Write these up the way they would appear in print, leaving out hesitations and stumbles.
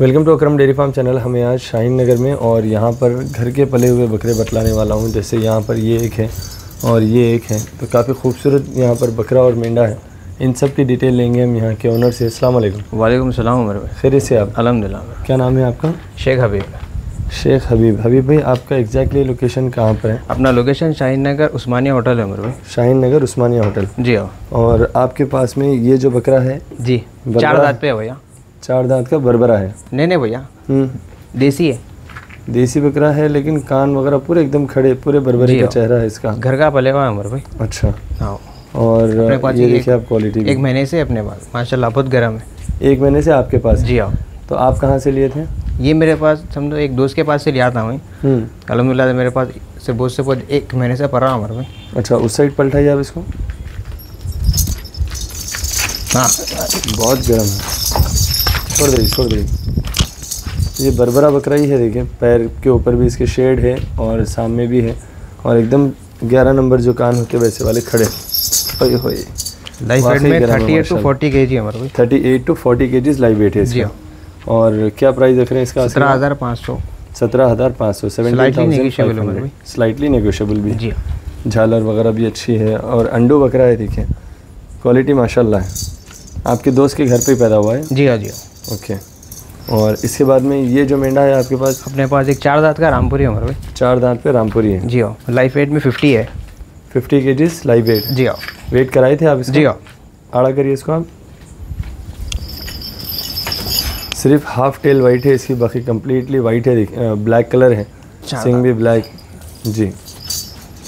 Welcome to Akram dairy farm channel. हमें आज शाहीन नगर में और यहाँ पर घर के पले हुए बकरे बतलाने वाला हूँ। जैसे यहाँ पर ये एक है और ये एक है, तो काफ़ी खूबसूरत यहाँ पर बकरा और मेंढा है। इन सब की डिटेल लेंगे हम यहाँ के ओनर से। अस्सलाम वालेकुम। वालेकुम सलाम उमर भाई, खैर से आप? अल्हम्दुलिल्लाह। क्या नाम है आपका? शेख हबीब। शेख हबीब। हबीब भाई, आपका एग्जैक्टली लोकेशन कहाँ पर है? अपना लोकेशन शाहीन नगर उस्मानिया होटल है उमर भाई। शाहीन नगर उस्मानिया होटल, जी हाँ। और आपके पास में ये जो बकरा है जी, चार दांत पे है भैया। चार दांत का बरबरा है? नहीं भैया, देसी है। देसी बकरा है, लेकिन कान वगैरह पूरे एकदम खड़े, पूरे बरबरे का चेहरा है इसका। घर का पले हुआ है उमर भाई। अच्छा हाँ। और ये देखिए आप क्वालिटी, एक महीने से अपने पास माशाल्लाह बहुत गर्म है। एक महीने से आपके पास? जी हाँ। तो आप कहाँ से लिए थे ये? मेरे पास समझो एक दोस्त के पास से लिया था मैं। अलहमदिल्ला मेरे पास से बहुत से बहुत एक महीने से पड़ रहा हमारे में। अच्छा, उस साइड पलटाइए आप इसको। हाँ बहुत गर्म है, छोड़ दीजिए छोड़ दीजिए। ये बरबरा बकरा ही है, देखिए पैर के ऊपर भी इसके शेड है और सामने भी है, और एकदम 11 नंबर जो कान होते वैसे वाले खड़े। ओए होए, लाइव वेट में 38 to 40 केजी हमारे में। 38 to 40 केजीज लाइव वेट है इसका। और क्या प्राइस रख रहे हैं इसका? 17,500। 17,500। स्लाइटली नेगोशिएबल भी जी। झालर वगैरह भी अच्छी है और अंडो बकरा है, देखिए क्वालिटी माशाल्लाह है। आपके दोस्त के घर पे पैदा हुआ है? जी हाँ जी हाँ। ओके, और इसके बाद में ये जो मेंढा है आपके पास? अपने पास एक चार दांत का रामपुरी है हमारे भाई। चार दांत पे रामपुरी है जी हाँ। लाइफ वेट में 50 है। 50 केजीज लाइफ वेट जी हाँ। वेट कराए थे आप इसको? जी हाँ। आड़ा करिए इसको आप। सिर्फ हाफ टेल वाइट है इसकी, बाकी कम्प्लीटली वाइट है। ब्लैक कलर है, सिंग भी ब्लैक जी।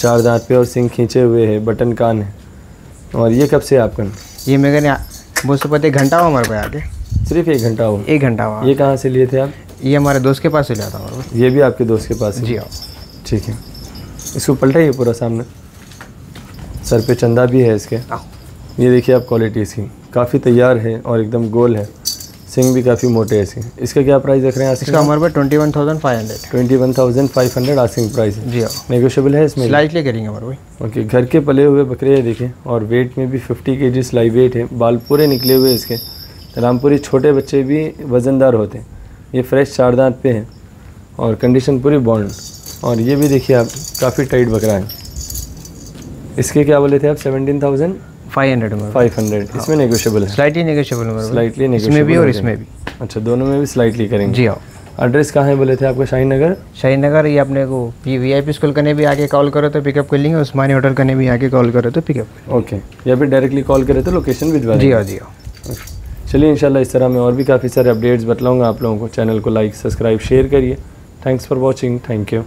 चार दांत पे और सिंग खींचे हुए है, बटन कान है। और ये कब से आपका? ये मेरे को बहुत से पता घंटा हुआ हमारे पे आके, सिर्फ एक घंटा हुआ। एक घंटा हुआ। ये कहाँ से लिए थे आप? ये हमारे दोस्त के पास से लिया था। ये भी आपके दोस्त के पास जी हाँ। ठीक है, इसको पलटाइए पूरा सामने। सर पे चंदा भी है इसके। ये देखिए आप क्वालिटी इसकी, काफ़ी तैयार है और एकदम गोल है। सिंग भी काफ़ी मोटे ऐसे। इसका क्या प्राइस रख रहे हैं? इसका हमारे पास 21,500। 21,500 आस्किंग प्राइस है जी हाँ। नेगोशिएबल है इसमें? स्लाइटली करेंगे हमारे भाई। ओके, घर के पले हुए बकरे हैं देखिए, और वेट में भी 50 केजीस लाइव वेट है। बाल पूरे निकले हुए इसके। रामपुरी छोटे बच्चे भी वज़नदार होते हैं। ये फ्रेश चार दांत पे है और कंडीशन पूरी बॉन्ड। और ये भी देखिए आप, काफ़ी टाइट बकरा है। इसके क्या बोले थे आप? 17,500। इसमें नेगोशिएबल है? स्लाइटली नेगोशिएबल भी और इसमें भी। अच्छा, दोनों में भी स्लाइटली करेंगे जी हाँ। एड्रेस कहाँ है बोले थे आपको? शाहीन नगर। शाहीन नगर, ये अपने को PVI स्कूल करने भी आके कॉल करो तो पिकअप कर लेंगे। उस्मानी होटल करने भी आके कॉल करो तो पिकअप। ओके, या फिर डायरेक्टली कॉल करे तो लोकेशन भिजवा जी हाँ जी हाँ। चलिए, इंशाल्लाह इस तरह मैं और भी काफ़ी सारे अपडेट्स बताऊँगा आप लोगों को। चैनल को लाइक सब्सक्राइब शेयर करिए। Thanks for watching. Thank you.